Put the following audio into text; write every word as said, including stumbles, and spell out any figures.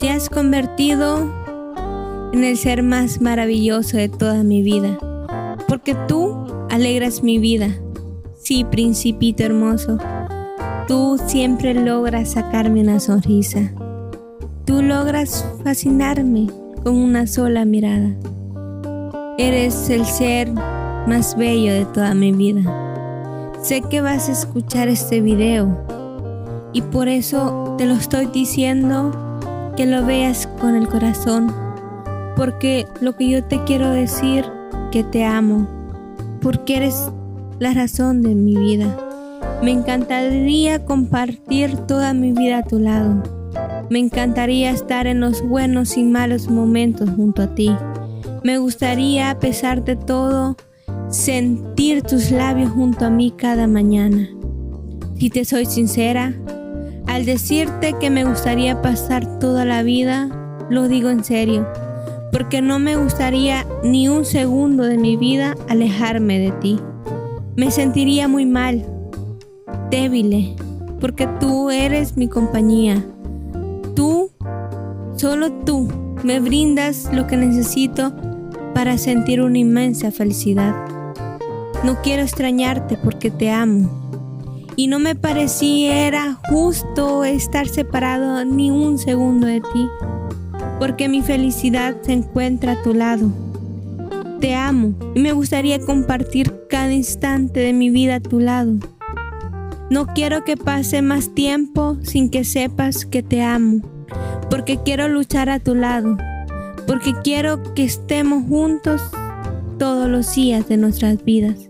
Te has convertido en el ser más maravilloso de toda mi vida, porque tú alegras mi vida. Sí, principito hermoso, tú siempre logras sacarme una sonrisa. Tú logras fascinarme con una sola mirada. Eres el ser más bello de toda mi vida. Sé que vas a escuchar este video y por eso te lo estoy diciendo, que lo veas con el corazón, porque lo que yo te quiero decir, que te amo, porque eres la razón de mi vida. Me encantaría compartir toda mi vida a tu lado. Me encantaría estar en los buenos y malos momentos junto a ti. Me gustaría, a pesar de todo, sentir tus labios junto a mí cada mañana. Si te soy sincera, al decirte que me gustaría pasar toda la vida, lo digo en serio, porque no me gustaría ni un segundo de mi vida alejarme de ti. Me sentiría muy mal, débil, porque tú eres mi compañía. Tú, solo tú, me brindas lo que necesito para sentir una inmensa felicidad. No quiero extrañarte porque te amo. Y no me pareciera justo estar separado ni un segundo de ti, porque mi felicidad se encuentra a tu lado. Te amo y me gustaría compartir cada instante de mi vida a tu lado. No quiero que pase más tiempo sin que sepas que te amo, porque quiero luchar a tu lado, porque quiero que estemos juntos todos los días de nuestras vidas.